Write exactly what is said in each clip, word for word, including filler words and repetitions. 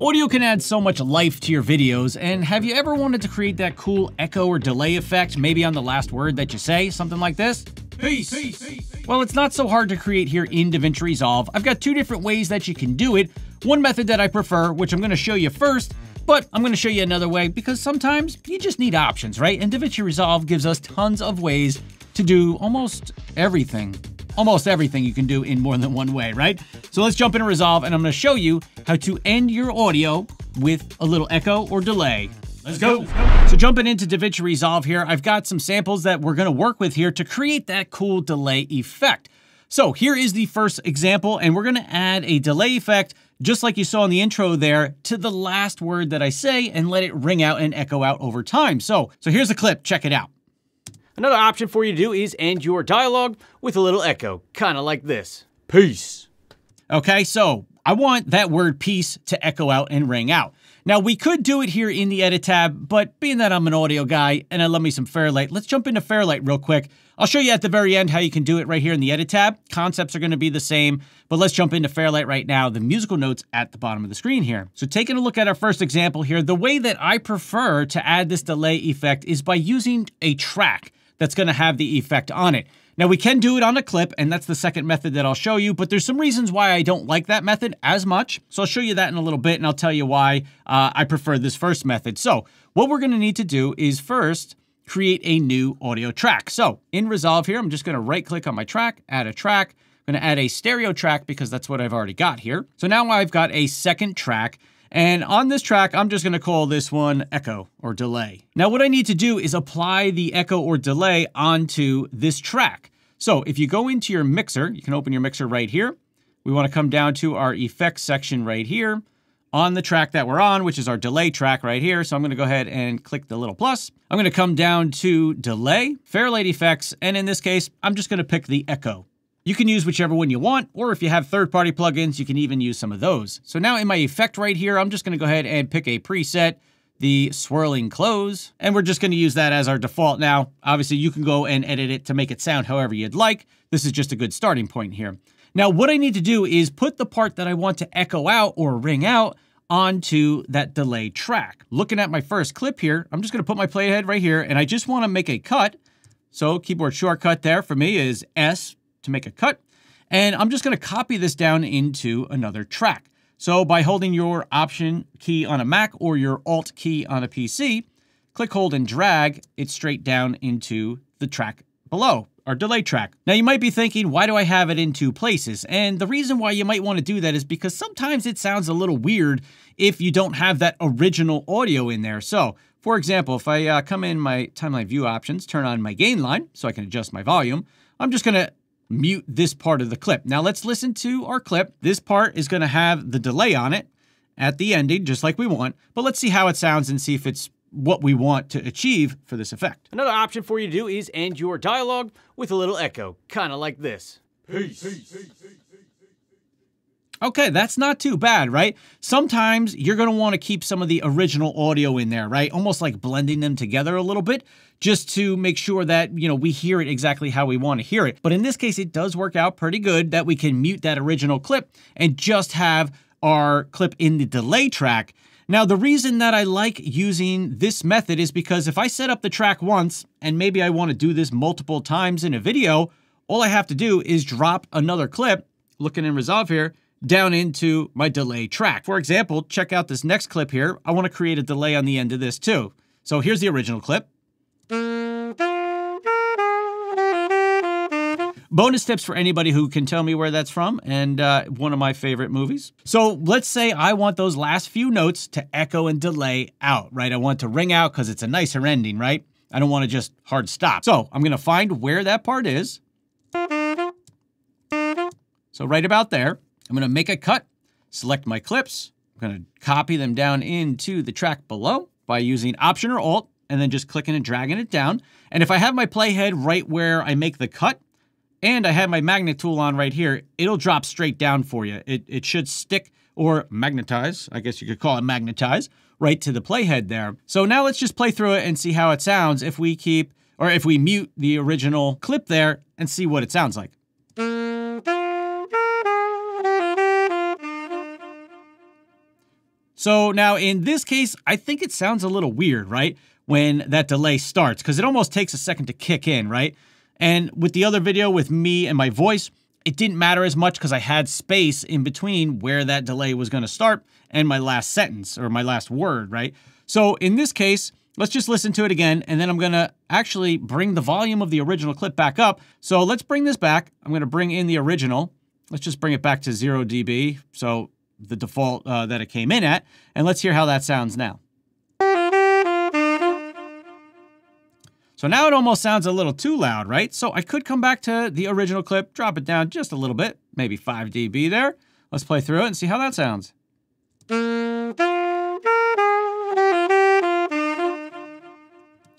Audio can add so much life to your videos, and have you ever wanted to create that cool echo or delay effect, maybe on the last word that you say, something like this? Peace. Peace. Peace. Well, it's not so hard to create here in DaVinci Resolve. I've got two different ways that you can do it. One method that I prefer, which I'm gonna show you first, but I'm gonna show you another way because sometimes you just need options, right? And DaVinci Resolve gives us tons of ways to do almost everything. Almost everything you can do in more than one way, right? So let's jump into Resolve and I'm gonna show you how to end your audio with a little echo or delay. Let's go. Let's go. So jumping into DaVinci Resolve here, I've got some samples that we're gonna work with here to create that cool delay effect. So here is the first example and we're gonna add a delay effect just like you saw in the intro there to the last word that I say and let it ring out and echo out over time. So, so here's a clip, check it out. Another option for you to do is end your dialogue with a little echo, kind of like this. Peace. Okay, so I want that word peace to echo out and ring out. Now we could do it here in the edit tab, but being that I'm an audio guy and I love me some Fairlight, let's jump into Fairlight real quick. I'll show you at the very end how you can do it right here in the edit tab. Concepts are gonna be the same, but let's jump into Fairlight right now, the musical notes at the bottom of the screen here. So taking a look at our first example here, the way that I prefer to add this delay effect is by using a track that's gonna have the effect on it. Now we can do it on a clip, and that's the second method that I'll show you, but there's some reasons why I don't like that method as much. So I'll show you that in a little bit and I'll tell you why uh, I prefer this first method. So what we're gonna need to do is first create a new audio track. So in Resolve here, I'm just gonna right click on my track, add a track. I'm gonna add a stereo track because that's what I've already got here. So now I've got a second track. And on this track, I'm just gonna call this one echo or delay. Now what I need to do is apply the echo or delay onto this track. So if you go into your mixer, you can open your mixer right here. We wanna come down to our effects section right here on the track that we're on, which is our delay track right here. So I'm gonna go ahead and click the little plus. I'm gonna come down to delay, Fairlight effects, and in this case, I'm just gonna pick the echo. You can use whichever one you want, or if you have third-party plugins, you can even use some of those. So now in my effect right here, I'm just gonna go ahead and pick a preset, the swirling close, and we're just gonna use that as our default now. Obviously, you can go and edit it to make it sound however you'd like. This is just a good starting point here. Now, what I need to do is put the part that I want to echo out or ring out onto that delay track. Looking at my first clip here, I'm just gonna put my playhead right here, and I just wanna make a cut. So keyboard shortcut there for me is S, to make a cut. And I'm just gonna copy this down into another track. So by holding your Option key on a Mac or your Alt key on a P C, click, hold, and drag it straight down into the track below, our delay track. Now you might be thinking, why do I have it in two places? And the reason why you might wanna do that is because sometimes it sounds a little weird if you don't have that original audio in there. So for example, if I uh, come in my timeline view options, turn on my gain line so I can adjust my volume, I'm just gonna mute this part of the clip. Now let's listen to our clip. This part is gonna have the delay on it at the ending, just like we want, but let's see how it sounds and see if it's what we want to achieve for this effect. Another option for you to do is end your dialogue with a little echo, kind of like this. Peace. Peace. Okay, that's not too bad, right? Sometimes you're gonna wanna keep some of the original audio in there, right? Almost like blending them together a little bit, just to make sure that, you know, we hear it exactly how we wanna hear it. But in this case, it does work out pretty good that we can mute that original clip and just have our clip in the delay track. Now, the reason that I like using this method is because if I set up the track once, and maybe I wanna do this multiple times in a video, all I have to do is drop another clip, looking in Resolve here, down into my delay track. For example, check out this next clip here. I wanna create a delay on the end of this too. So here's the original clip. Bonus tips for anybody who can tell me where that's from and uh, one of my favorite movies. So let's say I want those last few notes to echo and delay out, right? I want to ring out because it's a nicer ending, right? I don't wanna just hard stop. So I'm gonna find where that part is. So right about there. I'm gonna make a cut, select my clips. I'm gonna copy them down into the track below by using Option or Alt, and then just clicking and dragging it down. And if I have my playhead right where I make the cut, and I have my magnet tool on right here, it'll drop straight down for you. It, it should stick or magnetize, I guess you could call it magnetize, right to the playhead there. So now let's just play through it and see how it sounds if we keep, or if we mute the original clip there and see what it sounds like. So now in this case, I think it sounds a little weird, right? When that delay starts, because it almost takes a second to kick in, right? And with the other video with me and my voice, it didn't matter as much because I had space in between where that delay was going to start and my last sentence or my last word, right? So in this case, let's just listen to it again, and then I'm going to actually bring the volume of the original clip back up. So let's bring this back. I'm going to bring in the original. Let's just bring it back to zero D B, so the default uh, that it came in at, and let's hear how that sounds now. So now it almost sounds a little too loud, right? So I could come back to the original clip, drop it down just a little bit, maybe five D B there. Let's play through it and see how that sounds.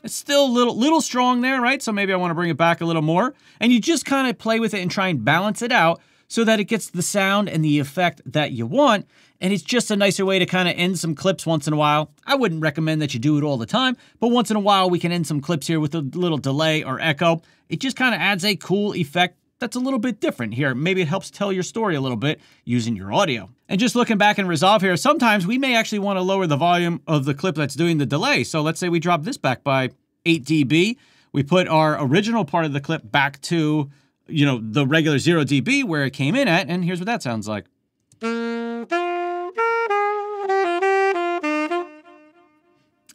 It's still a little, little strong there, right? So maybe I want to bring it back a little more. And you just kind of play with it and try and balance it out so that it gets the sound and the effect that you want. And it's just a nicer way to kind of end some clips once in a while. I wouldn't recommend that you do it all the time, but once in a while we can end some clips here with a little delay or echo. It just kind of adds a cool effect that's a little bit different here. Maybe it helps tell your story a little bit using your audio. And just looking back in Resolve here, sometimes we may actually want to lower the volume of the clip that's doing the delay. So let's say we drop this back by eight D B. We put our original part of the clip back to, you know, the regular zero D B where it came in at, and here's what that sounds like.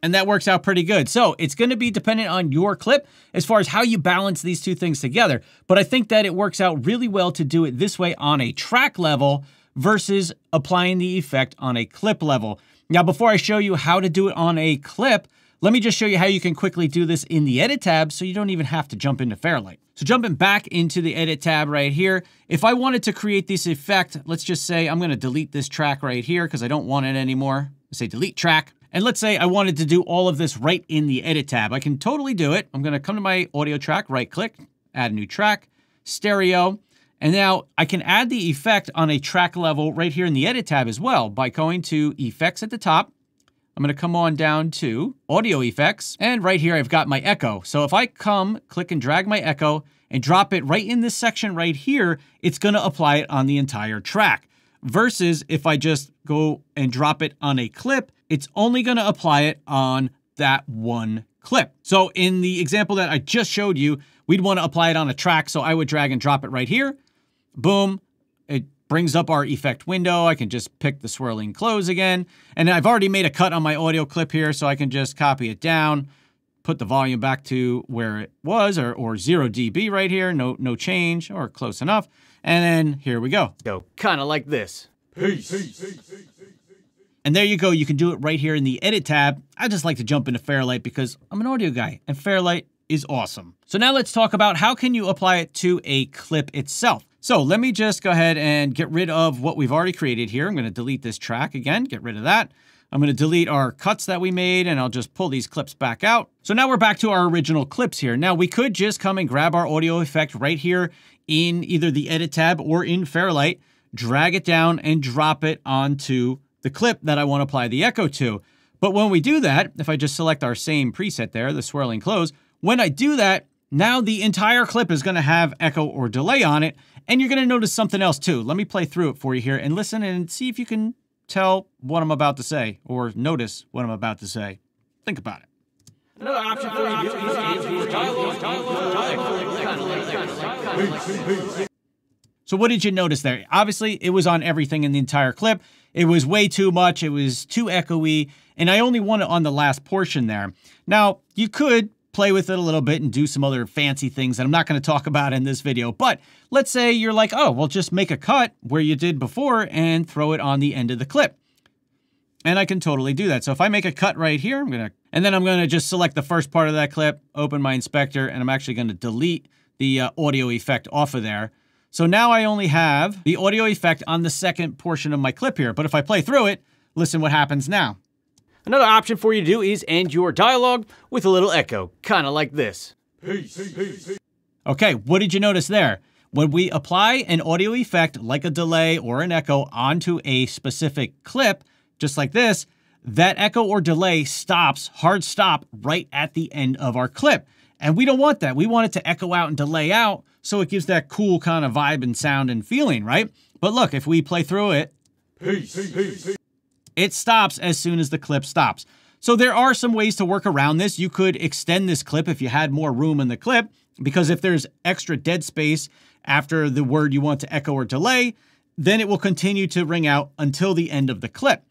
And that works out pretty good. So it's going to be dependent on your clip as far as how you balance these two things together. But I think that it works out really well to do it this way on a track level versus applying the effect on a clip level. Now, before I show you how to do it on a clip, let me just show you how you can quickly do this in the Edit tab so you don't even have to jump into Fairlight. So jumping back into the Edit tab right here, if I wanted to create this effect, let's just say I'm going to delete this track right here because I don't want it anymore. I say delete track. And let's say I wanted to do all of this right in the Edit tab. I can totally do it. I'm going to come to my audio track, right click, add a new track, stereo. And now I can add the effect on a track level right here in the Edit tab as well by going to effects at the top. I'm going to come on down to audio effects, and right here I've got my echo. So if I come, click and drag my echo and drop it right in this section right here, it's going to apply it on the entire track. Versus if I just go and drop it on a clip, it's only going to apply it on that one clip. So in the example that I just showed you, we'd want to apply it on a track. So I would drag and drop it right here. Boom. It brings up our effect window. I can just pick the swirling close again. And I've already made a cut on my audio clip here. So I can just copy it down, put the volume back to where it was, or, or zero D B right here. No, no change, or close enough. And then here we go. Go kind of like this. Peace. Peace. Peace. And there you go. You can do it right here in the Edit tab. I just like to jump into Fairlight because I'm an audio guy, and Fairlight is awesome. So now let's talk about how can you apply it to a clip itself. So let me just go ahead and get rid of what we've already created here. I'm going to delete this track again, get rid of that. I'm going to delete our cuts that we made, and I'll just pull these clips back out. So now we're back to our original clips here. Now we could just come and grab our audio effect right here in either the Edit tab or in Fairlight, drag it down and drop it onto the clip that I want to apply the echo to. But when we do that, if I just select our same preset there, the swirling close, when I do that, now the entire clip is going to have echo or delay on it. And you're going to notice something else too. Let me play through it for you here and listen and see if you can tell what I'm about to say or notice what I'm about to say. Think about it. Another option for you. So what did you notice there? Obviously, it was on everything in the entire clip. It was way too much. It was too echoey. And I only want it on the last portion there. Now, you could play with it a little bit and do some other fancy things that I'm not going to talk about in this video. But let's say you're like, oh, well, just make a cut where you did before and throw it on the end of the clip. And I can totally do that. So if I make a cut right here, I'm going to, and then I'm going to just select the first part of that clip, open my inspector, and I'm actually going to delete the uh, audio effect off of there. So now I only have the audio effect on the second portion of my clip here. But if I play through it, listen what happens now. Another option for you to do is end your dialogue with a little echo, kind of like this. Peace, peace, peace. Okay, what did you notice there? When we apply an audio effect like a delay or an echo onto a specific clip, just like this, that echo or delay stops, hard stop, right at the end of our clip. And we don't want that. We want it to echo out and delay out, so it gives that cool kind of vibe and sound and feeling, right? But look, if we play through it, peace, peace, peace. It stops as soon as the clip stops. So there are some ways to work around this. You could extend this clip if you had more room in the clip, because if there's extra dead space after the word you want to echo or delay, then it will continue to ring out until the end of the clip.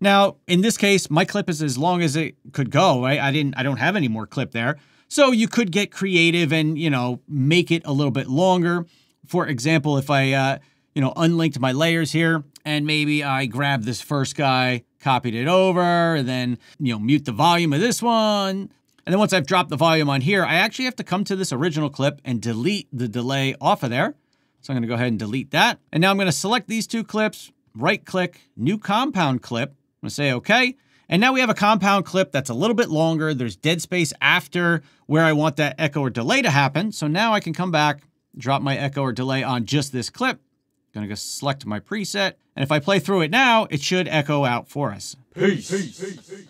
Now, in this case, my clip is as long as it could go. I, I didn't, I don't have any more clip there. So you could get creative and, you know, make it a little bit longer. For example, if I, uh, you know, unlinked my layers here and maybe I grabbed this first guy, copied it over, and then, you know, mute the volume of this one. And then once I've dropped the volume on here, I actually have to come to this original clip and delete the delay off of there. So I'm going to go ahead and delete that. And now I'm going to select these two clips, right click, new compound clip. I'm going to say okay. And now we have a compound clip that's a little bit longer. There's dead space after where I want that echo or delay to happen. So now I can come back, drop my echo or delay on just this clip. I'm going to go select my preset. And if I play through it now, it should echo out for us. Peace. Peace. Peace. Peace.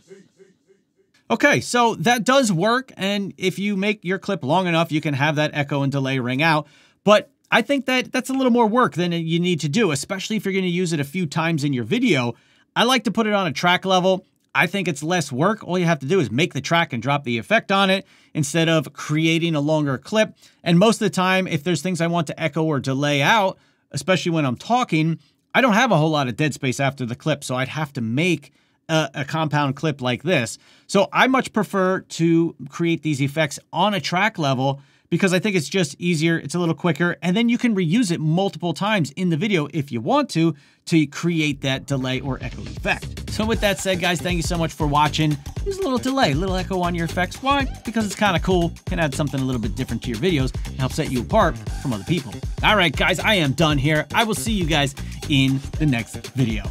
Okay, so that does work, and if you make your clip long enough, you can have that echo and delay ring out, but I think that that's a little more work than you need to do, especially if you're gonna use it a few times in your video. I like to put it on a track level. I think it's less work. All you have to do is make the track and drop the effect on it instead of creating a longer clip. And most of the time, if there's things I want to echo or delay out, especially when I'm talking, I don't have a whole lot of dead space after the clip, so I'd have to make A, a compound clip like this. So I much prefer to create these effects on a track level because I think it's just easier, it's a little quicker, and then you can reuse it multiple times in the video if you want to, to create that delay or echo effect. So with that said, guys, thank you so much for watching. There's a little delay, a little echo on your effects. Why? Because it's kind of cool, can add something a little bit different to your videos and help set you apart from other people. All right, guys, I am done here. I will see you guys in the next video.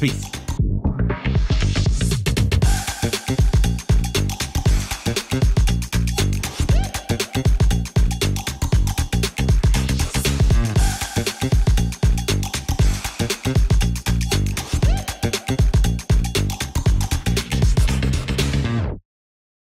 Peace.